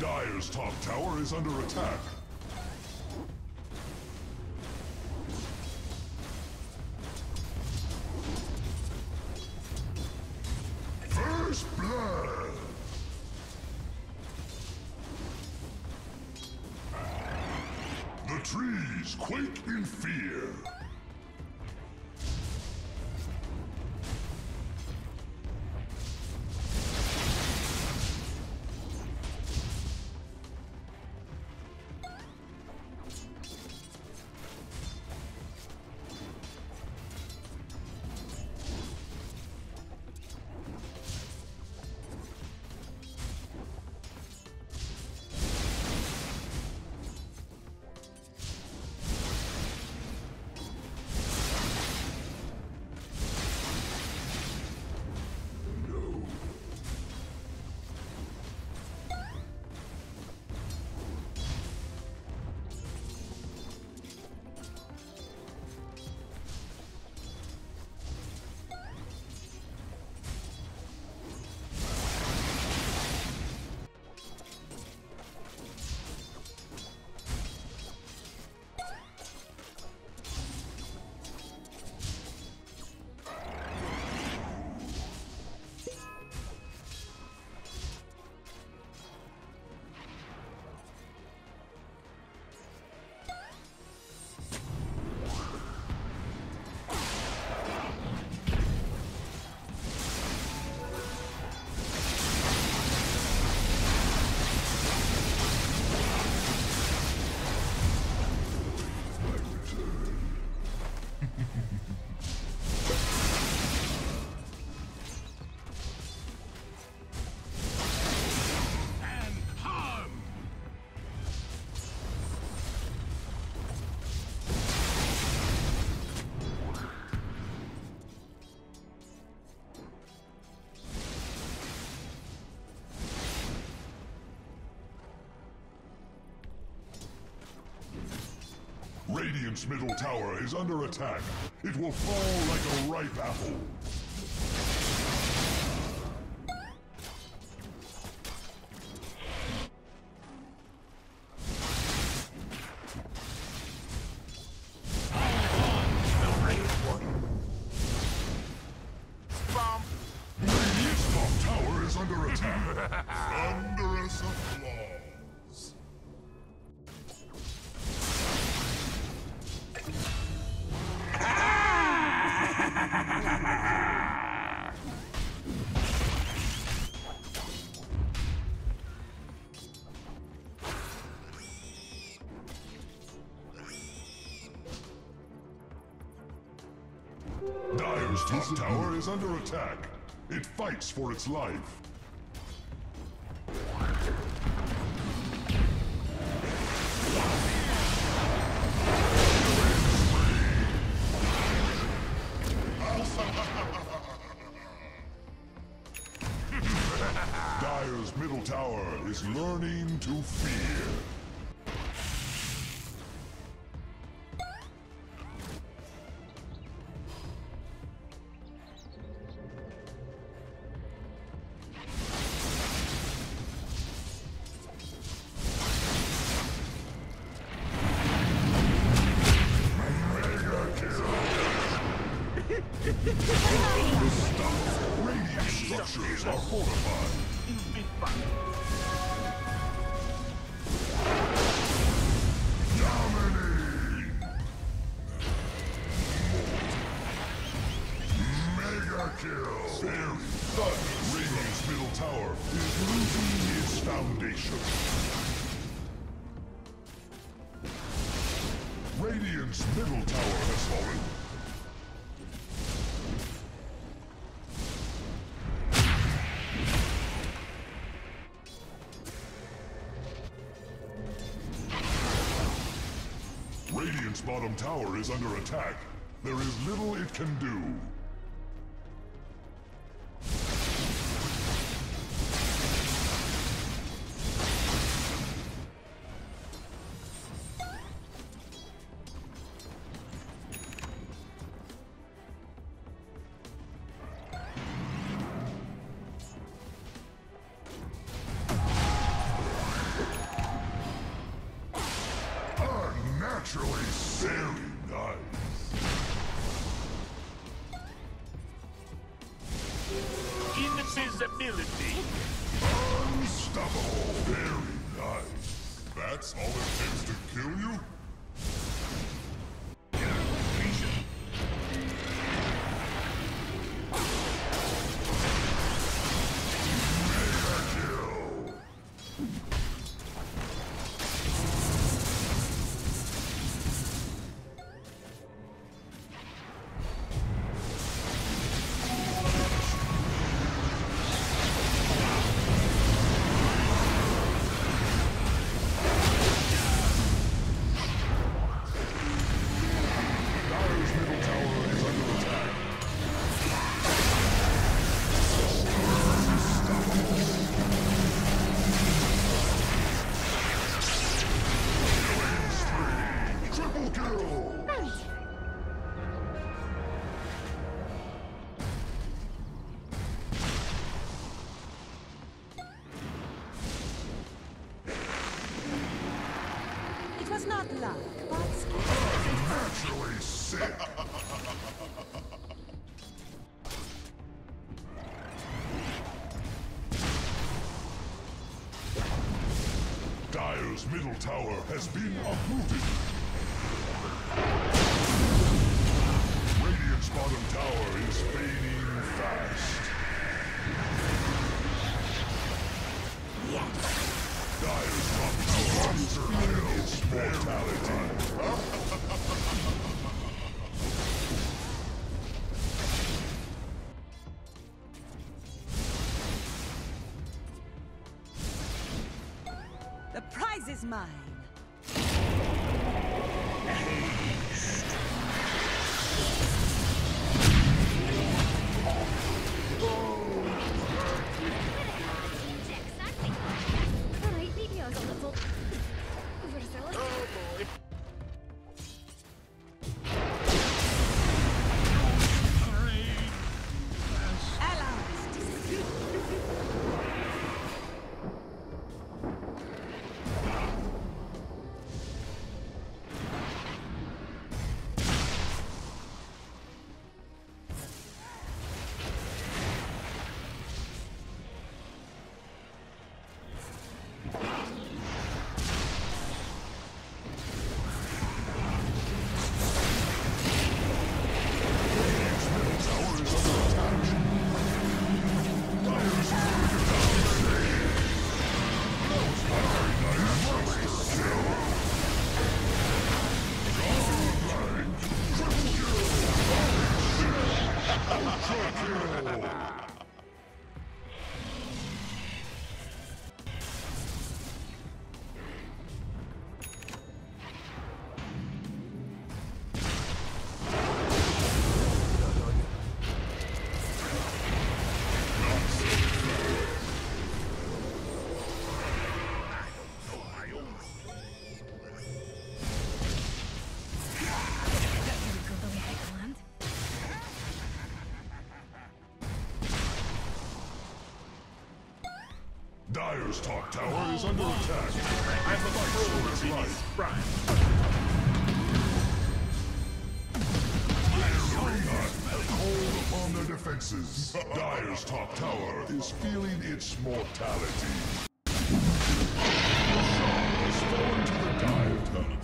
Dire's top tower is under attack. First blood! The trees quake in fear. Radiant's middle tower is under attack. It will fall like a ripe apple. Radiant's top tower is under attack. Thunderous applause. Dire's top tower is under attack. It fights for its life. Dire's middle tower is learning to fear. Structures are fortified. Dominate! Mega kill! Very fun! Radiant's middle tower is losing its foundation. Radiant's middle tower has fallen. Radiant's bottom tower is under attack. There is little it can do. That's all it takes to kill you? Dire's middle tower has been uprooted. Radiant's bottom tower is fading fast. Dire's top tower surveils its mortality. Is mine. Dire's top tower is under attack. I'm the first one to hold upon their defenses. Dire's top tower is feeling its mortality. Is falling to the Dire Tower.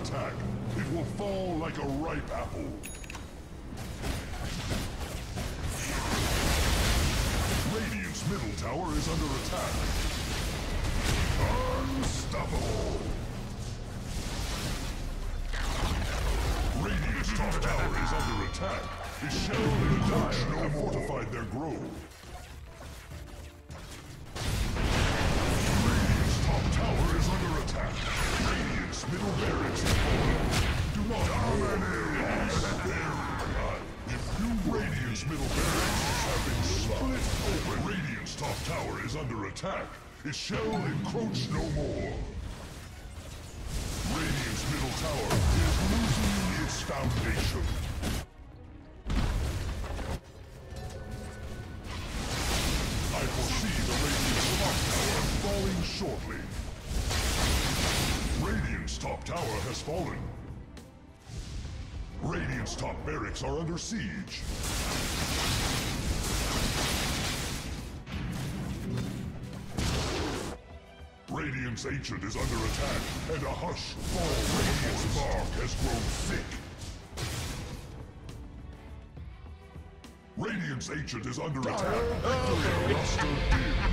Attack. It will fall like a ripe apple. Radiant's middle tower is under attack. Unstoppable! Radiant's top tower is under attack. The shell and Dire have fortified their grove. Radiant's top tower is under attack. Radiant's middle barracks is falling. Do not dominate this area. If new Radiant's middle barracks have been split open, Radiant's top tower is under attack. It shall encroach no more. Radiant's middle tower is losing its foundation. I foresee the Radiant's top tower falling shortly. Radiant's top tower has fallen. Radiant's top barracks are under siege. Radiant's Ancient is under attack, and a hush falls. Radiant's bark has grown thick. Radiant's Ancient is under attack. Victory luster dim.